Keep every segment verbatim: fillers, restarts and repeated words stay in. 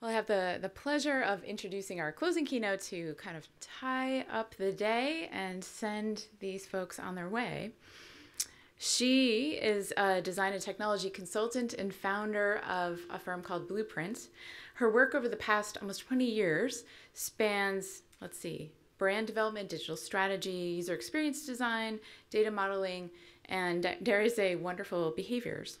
Well, I have the, the pleasure of introducing our closing keynote to kind of tie up the day and send these folks on their way. She is a design and technology consultant and founder of a firm called Blueprint. Her work over the past almost twenty years spans, let's see, brand development, digital strategy, user experience design, data modeling, and dare I say, wonderful behaviors.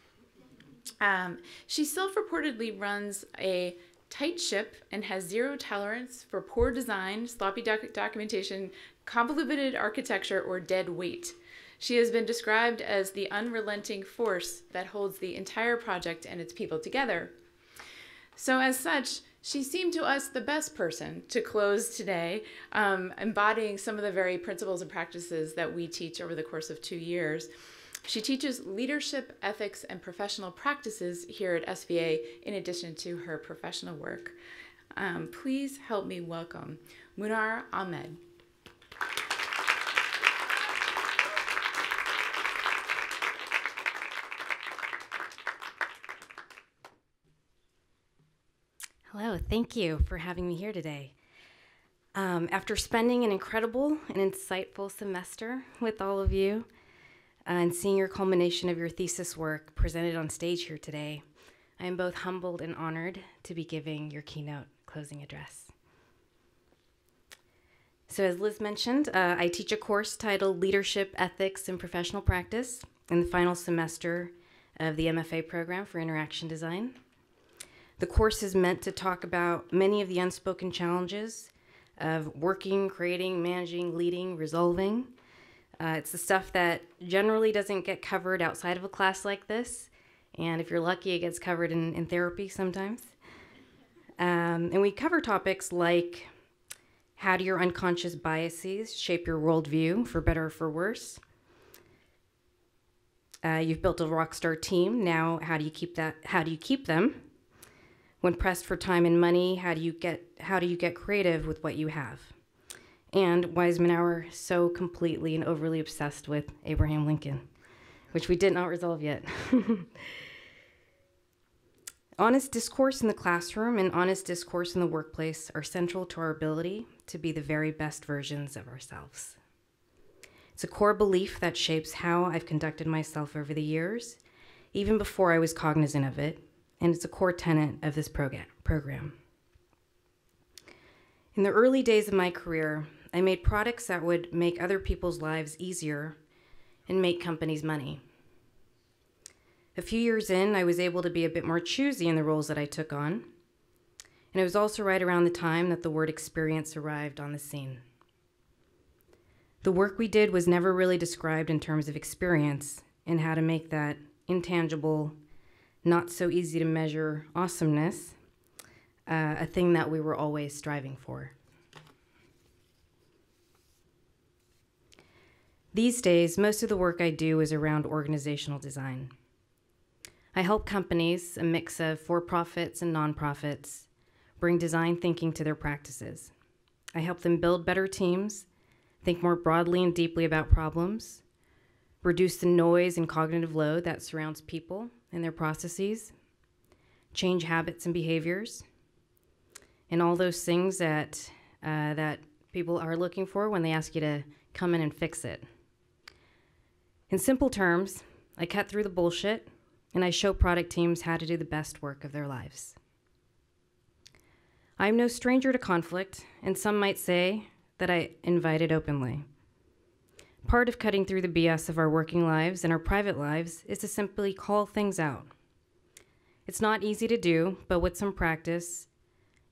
Um, she self-reportedly runs a tight ship and has zero tolerance for poor design, sloppy doc documentation, convoluted architecture, or dead weight. She has been described as the unrelenting force that holds the entire project and its people together. So as such, she seemed to us the best person to close today, um, embodying some of the very principles and practices that we teach over the course of two years. She teaches leadership, ethics, and professional practices here at S V A in addition to her professional work. Um, please help me welcome Munawar Ahmed. Hello, thank you for having me here today. Um, after spending an incredible and insightful semester with all of you, and seeing your culmination of your thesis work presented on stage here today, I am both humbled and honored to be giving your keynote closing address. So as Liz mentioned, uh, I teach a course titled Leadership, Ethics, and Professional Practice in the final semester of the M F A program for Interaction Design. The course is meant to talk about many of the unspoken challenges of working, creating, managing, leading, resolving. Uh, it's the stuff that generally doesn't get covered outside of a class like this. And if you're lucky, it gets covered in, in therapy sometimes. Um, and we cover topics like, how do your unconscious biases shape your worldview, for better or for worse? Uh, you've built a rock star team. Now, how do you keep that? How do you keep them? When pressed for time and money, how do you get, how do you get creative with what you have? And why is Munawar so completely and overly obsessed with Abraham Lincoln, which we did not resolve yet. Honest discourse in the classroom and honest discourse in the workplace are central to our ability to be the very best versions of ourselves. It's a core belief that shapes how I've conducted myself over the years, even before I was cognizant of it, and it's a core tenet of this program. In the early days of my career, I made products that would make other people's lives easier and make companies money. A few years in, I was able to be a bit more choosy in the roles that I took on, and it was also right around the time that the word experience arrived on the scene. The work we did was never really described in terms of experience and how to make that intangible, not so easy to measure awesomeness Uh, a thing that we were always striving for. These days, most of the work I do is around organizational design. I help companies, a mix of for-profits and nonprofits, bring design thinking to their practices. I help them build better teams, think more broadly and deeply about problems, reduce the noise and cognitive load that surrounds people and their processes, change habits and behaviors, and all those things that, uh, that people are looking for when they ask you to come in and fix it. In simple terms, I cut through the bullshit and I show product teams how to do the best work of their lives. I'm no stranger to conflict, and some might say that I invite it openly. Part of cutting through the B S of our working lives and our private lives is to simply call things out. It's not easy to do, but with some practice,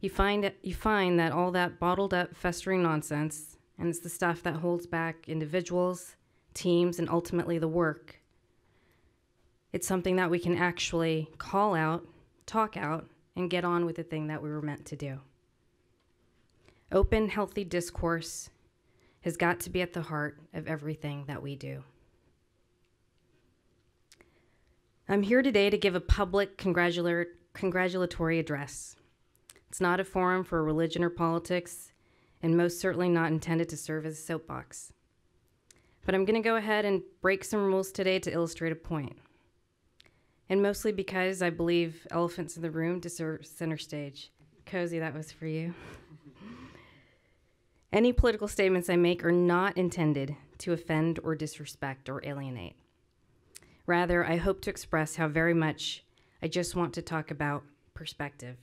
You find, you find that all that bottled up, festering nonsense, and it's the stuff that holds back individuals, teams, and ultimately the work. It's something that we can actually call out, talk out, and get on with the thing that we were meant to do. Open, healthy discourse has got to be at the heart of everything that we do. I'm here today to give a public congratulatory, congratulatory address. It's not a forum for religion or politics, and most certainly not intended to serve as a soapbox. But I'm going to go ahead and break some rules today to illustrate a point. And mostly because I believe elephants in the room deserve center stage. Cozy, that was for you. Any political statements I make are not intended to offend or disrespect or alienate. Rather, I hope to express how very much I just want to talk about perspective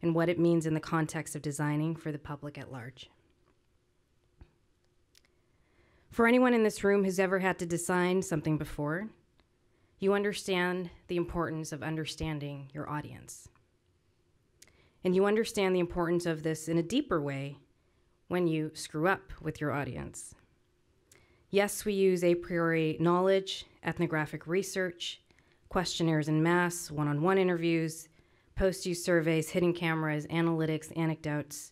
and what it means in the context of designing for the public at large. For anyone in this room who's ever had to design something before, you understand the importance of understanding your audience. And you understand the importance of this in a deeper way when you screw up with your audience. Yes, we use a priori knowledge, ethnographic research, questionnaires en masse, one-on-one interviews, post-use surveys, hidden cameras, analytics, anecdotes,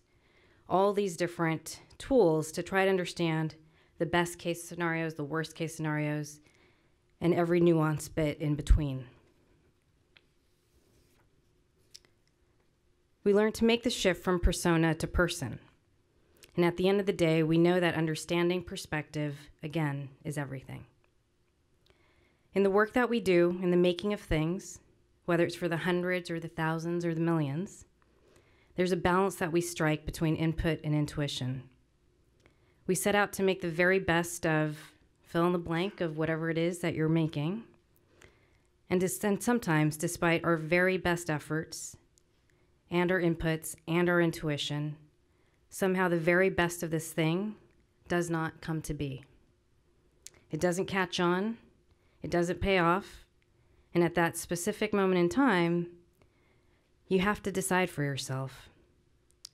all these different tools to try to understand the best case scenarios, the worst case scenarios, and every nuance bit in between. We learn to make the shift from persona to person. And at the end of the day, we know that understanding perspective, again, is everything. In the work that we do, in the making of things, whether it's for the hundreds or the thousands or the millions, there's a balance that we strike between input and intuition. We set out to make the very best of fill in the blank of whatever it is that you're making. And, and sometimes, despite our very best efforts and our inputs and our intuition, somehow the very best of this thing does not come to be. It doesn't catch on, it doesn't pay off, and at that specific moment in time, you have to decide for yourself,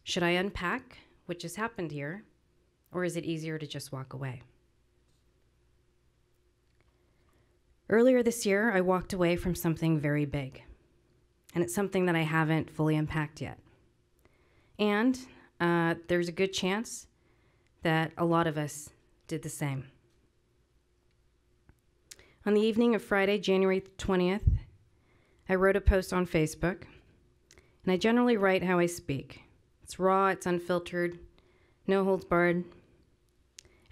should I unpack what just happened here, or is it easier to just walk away? Earlier this year, I walked away from something very big, and it's something that I haven't fully unpacked yet. And uh, there's a good chance that a lot of us did the same. On the evening of Friday, January twentieth, I wrote a post on Facebook, and I generally write how I speak. It's raw, it's unfiltered, no holds barred.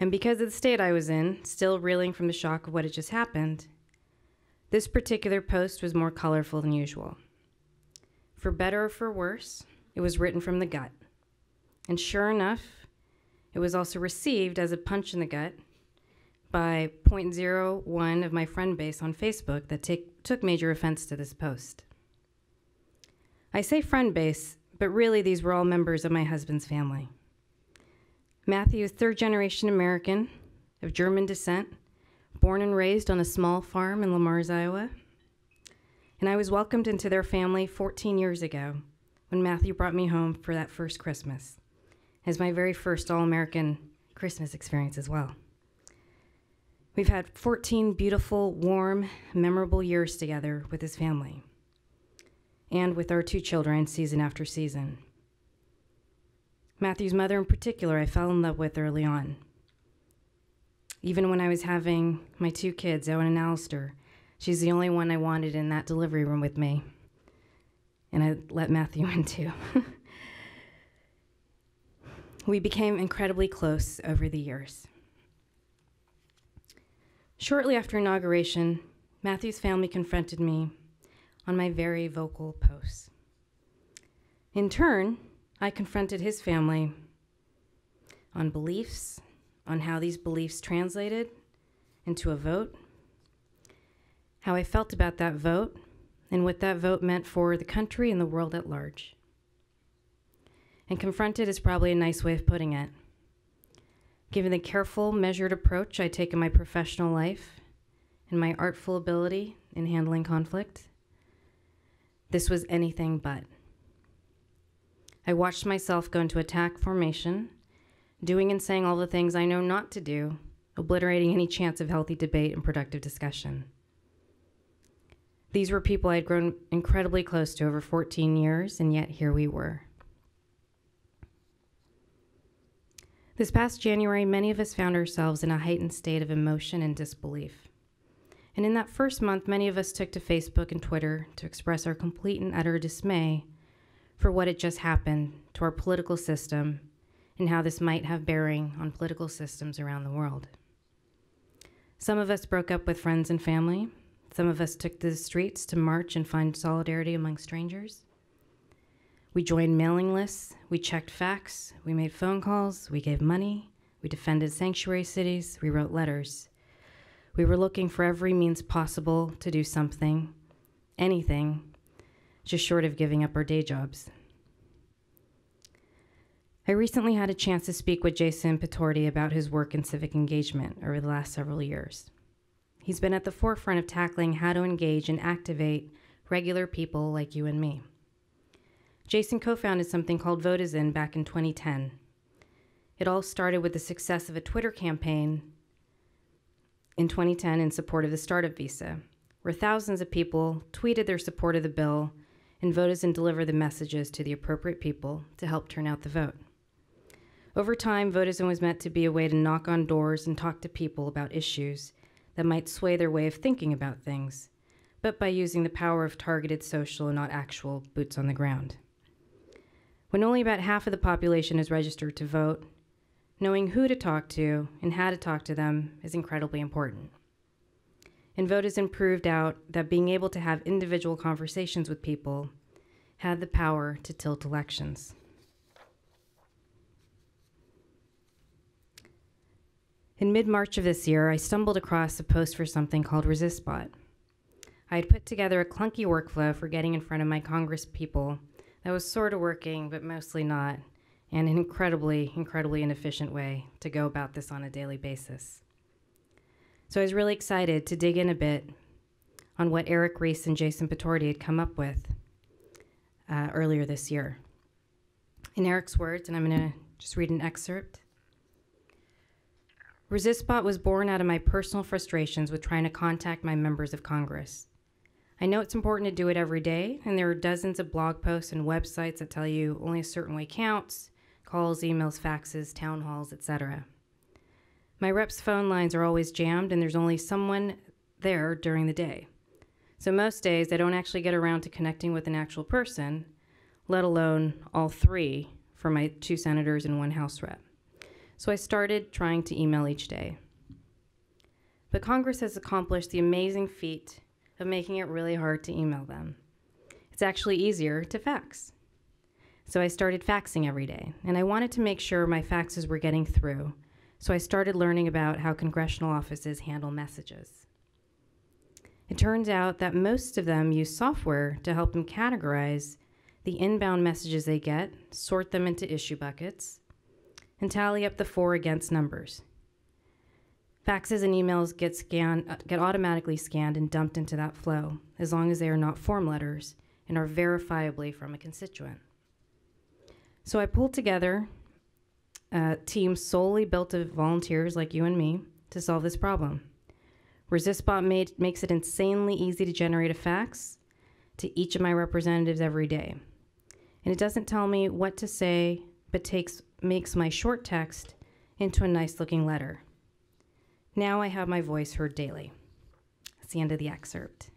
And because of the state I was in, still reeling from the shock of what had just happened, this particular post was more colorful than usual. For better or for worse, it was written from the gut. And sure enough, it was also received as a punch in the gut by zero point zero one of my friend base on Facebook that take, took major offense to this post. I say friend base, but really these were all members of my husband's family. Matthew is third-generation American of German descent, born and raised on a small farm in Lamar, Iowa. And I was welcomed into their family fourteen years ago when Matthew brought me home for that first Christmas, as my very first all-American Christmas experience as well. We've had fourteen beautiful, warm, memorable years together with his family and with our two children season after season. Matthew's mother in particular, I fell in love with early on. Even when I was having my two kids, Owen and Alistair, she's the only one I wanted in that delivery room with me. And I let Matthew in too. We became incredibly close over the years. Shortly after inauguration, Matthew's family confronted me on my very vocal posts. In turn, I confronted his family on beliefs, on how these beliefs translated into a vote, how I felt about that vote, and what that vote meant for the country and the world at large. And confronted is probably a nice way of putting it. Given the careful, measured approach I take in my professional life and my artful ability in handling conflict, this was anything but. I watched myself go into attack formation, doing and saying all the things I know not to do, obliterating any chance of healthy debate and productive discussion. These were people I had grown incredibly close to over fourteen years, and yet here we were. This past January, many of us found ourselves in a heightened state of emotion and disbelief. And in that first month, many of us took to Facebook and Twitter to express our complete and utter dismay for what had just happened to our political system and how this might have bearing on political systems around the world. Some of us broke up with friends and family. Some of us took to the streets to march and find solidarity among strangers. We joined mailing lists, we checked facts, we made phone calls, we gave money, we defended sanctuary cities, we wrote letters. We were looking for every means possible to do something, anything, just short of giving up our day jobs. I recently had a chance to speak with Jason Putorti about his work in civic engagement over the last several years. He's been at the forefront of tackling how to engage and activate regular people like you and me. Jason co-founded something called Votizen back in twenty ten. It all started with the success of a Twitter campaign in twenty ten in support of the startup visa, where thousands of people tweeted their support of the bill, and Votizen delivered the messages to the appropriate people to help turn out the vote. Over time, Votizen was meant to be a way to knock on doors and talk to people about issues that might sway their way of thinking about things, but by using the power of targeted social and not actual boots on the ground. When only about half of the population is registered to vote, knowing who to talk to and how to talk to them is incredibly important. And Votizen proved out that being able to have individual conversations with people had the power to tilt elections. In mid-March of this year, I stumbled across a post for something called ResistBot. I had put together a clunky workflow for getting in front of my Congress people that was sort of working, but mostly not, and an incredibly, incredibly inefficient way to go about this on a daily basis. So I was really excited to dig in a bit on what Eric Reese and Jason Putorti had come up with uh, earlier this year. In Eric's words, and I'm gonna just read an excerpt. ResistBot was born out of my personal frustrations with trying to contact my members of Congress. I know it's important to do it every day, and there are dozens of blog posts and websites that tell you only a certain way counts, calls, emails, faxes, town halls, et cetera. My rep's phone lines are always jammed, and there's only someone there during the day. So most days, I don't actually get around to connecting with an actual person, let alone all three for my two senators and one House rep. So I started trying to email each day. But Congress has accomplished the amazing feat of making it really hard to email them. It's actually easier to fax. So I started faxing every day, and I wanted to make sure my faxes were getting through, so I started learning about how congressional offices handle messages. It turns out that most of them use software to help them categorize the inbound messages they get, sort them into issue buckets, and tally up the for against numbers. Faxes and emails get, scanned, get automatically scanned and dumped into that flow, as long as they are not form letters and are verifiably from a constituent. So I pulled together a team solely built of volunteers like you and me to solve this problem. ResistBot made, makes it insanely easy to generate a fax to each of my representatives every day. And it doesn't tell me what to say, but takes, makes my short text into a nice looking letter. Now I have my voice heard daily. That's the end of the excerpt.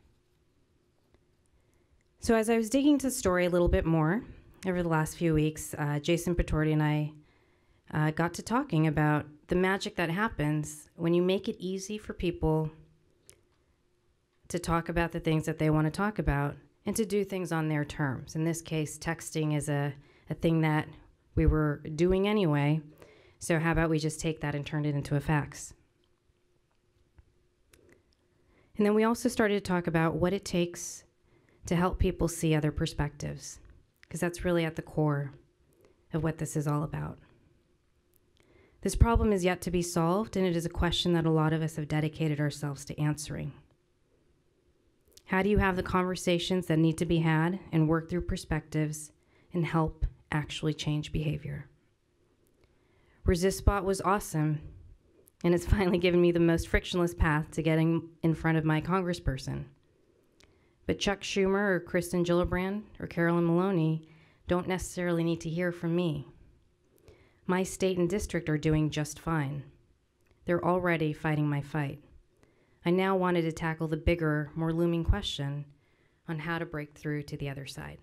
So as I was digging into the story a little bit more over the last few weeks, uh, Jason Putorti and I uh, got to talking about the magic that happens when you make it easy for people to talk about the things that they want to talk about and to do things on their terms. In this case, texting is a, a thing that we were doing anyway, so how about we just take that and turn it into a fax? And then we also started to talk about what it takes to help people see other perspectives, because that's really at the core of what this is all about. This problem is yet to be solved, and it is a question that a lot of us have dedicated ourselves to answering. How do you have the conversations that need to be had and work through perspectives and help actually change behavior? ResistBot was awesome, and it's finally given me the most frictionless path to getting in front of my congressperson. But Chuck Schumer or Kristen Gillibrand or Carolyn Maloney don't necessarily need to hear from me. My state and district are doing just fine. They're already fighting my fight. I now wanted to tackle the bigger, more looming question on how to break through to the other side.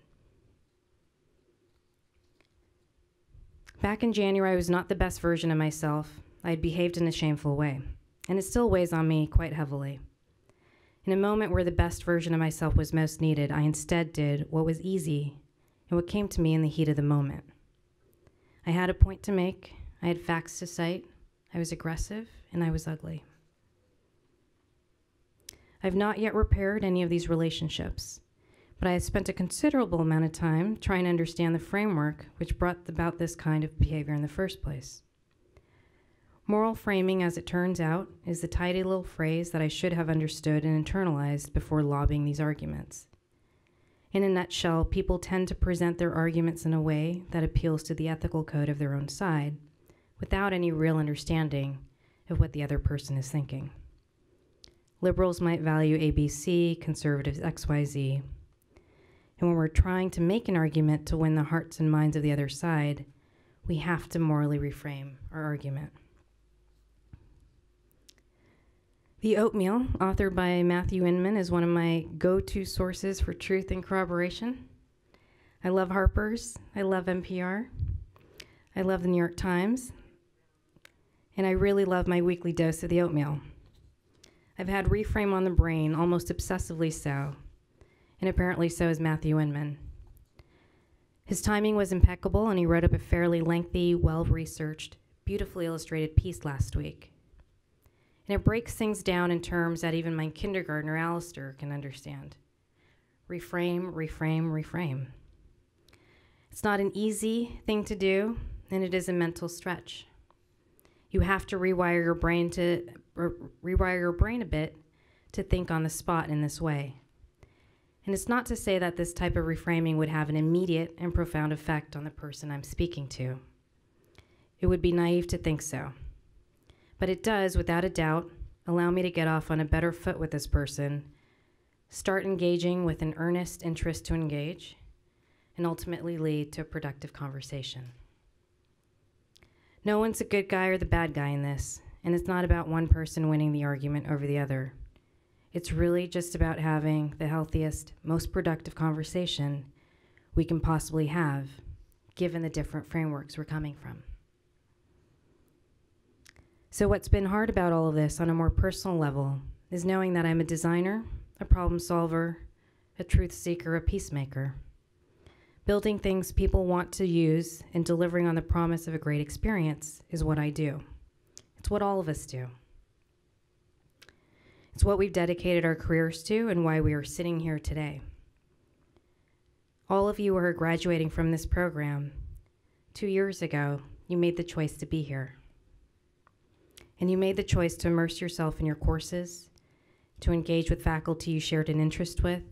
Back in January, I was not the best version of myself. I had behaved in a shameful way, and it still weighs on me quite heavily. In a moment where the best version of myself was most needed, I instead did what was easy and what came to me in the heat of the moment. I had a point to make, I had facts to cite, I was aggressive, and I was ugly. I've not yet repaired any of these relationships, but I have spent a considerable amount of time trying to understand the framework which brought about this kind of behavior in the first place. Moral framing, as it turns out, is the tidy little phrase that I should have understood and internalized before lobbing these arguments. In a nutshell, people tend to present their arguments in a way that appeals to the ethical code of their own side, without any real understanding of what the other person is thinking. Liberals might value A B C, conservatives X Y Z. And when we're trying to make an argument to win the hearts and minds of the other side, we have to morally reframe our argument. The Oatmeal, authored by Matthew Inman, is one of my go-to sources for truth and corroboration. I love Harper's, I love N P R, I love the New York Times, and I really love my weekly dose of the Oatmeal. I've had reframe on the brain, almost obsessively so, and apparently so is Matthew Inman. His timing was impeccable, and he wrote up a fairly lengthy, well-researched, beautifully illustrated piece last week. And it breaks things down in terms that even my kindergartner, Alistair, can understand. Reframe, reframe, reframe. It's not an easy thing to do, and it is a mental stretch. You have to rewire your brain to or rewire your brain a bit to think on the spot in this way. And it's not to say that this type of reframing would have an immediate and profound effect on the person I'm speaking to. It would be naive to think so. But it does, without a doubt, allow me to get off on a better foot with this person, start engaging with an earnest interest to engage, and ultimately lead to a productive conversation. No one's a good guy or the bad guy in this, and it's not about one person winning the argument over the other. It's really just about having the healthiest, most productive conversation we can possibly have, given the different frameworks we're coming from. So what's been hard about all of this on a more personal level is knowing that I'm a designer, a problem solver, a truth seeker, a peacemaker. Building things people want to use and delivering on the promise of a great experience is what I do. It's what all of us do. It's what we've dedicated our careers to and why we are sitting here today. All of you who are graduating from this program, two years ago, you made the choice to be here. And you made the choice to immerse yourself in your courses, to engage with faculty you shared an interest with,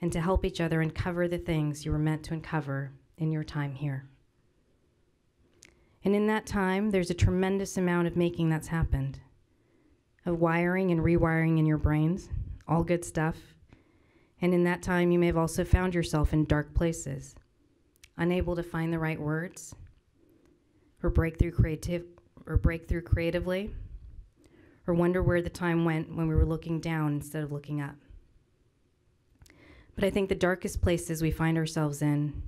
and to help each other uncover the things you were meant to uncover in your time here. And in that time, there's a tremendous amount of making that's happened, of wiring and rewiring in your brains, all good stuff. And in that time, you may have also found yourself in dark places, unable to find the right words, or break through creative, or break through creatively, or wonder where the time went when we were looking down instead of looking up. But I think the darkest places we find ourselves in,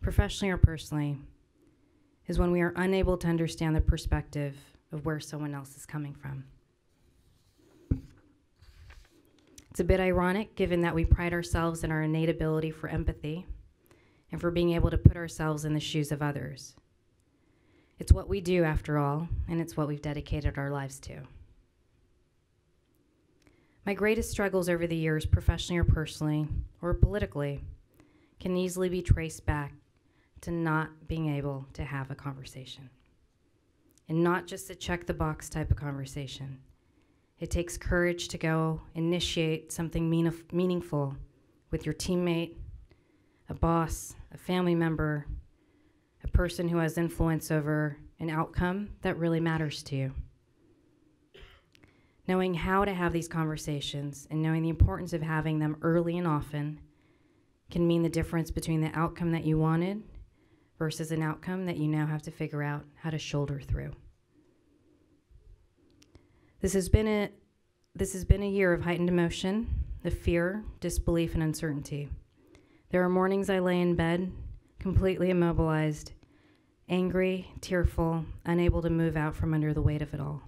professionally or personally, is when we are unable to understand the perspective of where someone else is coming from. It's a bit ironic, given that we pride ourselves in our innate ability for empathy and for being able to put ourselves in the shoes of others. It's what we do, after all, and it's what we've dedicated our lives to. My greatest struggles over the years, professionally or personally, or politically, can easily be traced back to not being able to have a conversation. And not just a check-the-box type of conversation. It takes courage to go initiate something meanif- meaningful with your teammate, a boss, a family member, a person who has influence over an outcome that really matters to you. Knowing how to have these conversations and knowing the importance of having them early and often can mean the difference between the outcome that you wanted versus an outcome that you now have to figure out how to shoulder through. This has been a, this has been a year of heightened emotion, of fear, disbelief, and uncertainty. There are mornings I lay in bed, completely immobilized, angry, tearful, unable to move out from under the weight of it all.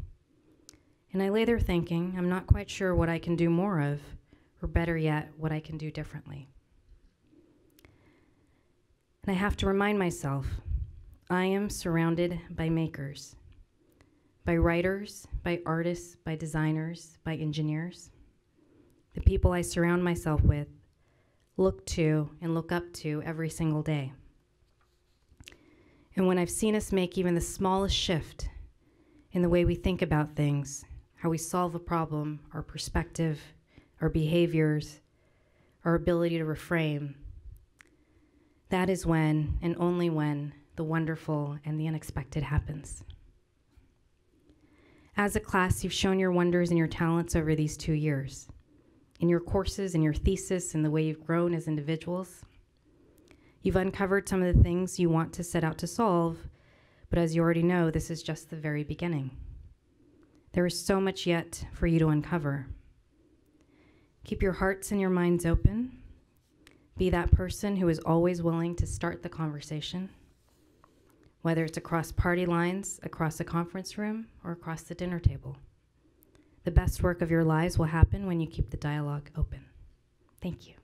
And I lay there thinking, I'm not quite sure what I can do more of, or better yet, what I can do differently. And I have to remind myself, I am surrounded by makers, by writers, by artists, by designers, by engineers. The people I surround myself with, look to and look up to every single day. And when I've seen us make even the smallest shift in the way we think about things, how we solve a problem, our perspective, our behaviors, our ability to reframe, that is when, and only when, the wonderful and the unexpected happens. As a class, you've shown your wonders and your talents over these two years, in your courses, in your thesis, in the way you've grown as individuals. You've uncovered some of the things you want to set out to solve, but as you already know, this is just the very beginning. There is so much yet for you to uncover. Keep your hearts and your minds open. Be that person who is always willing to start the conversation, whether it's across party lines, across a conference room, or across the dinner table. The best work of your lives will happen when you keep the dialogue open. Thank you.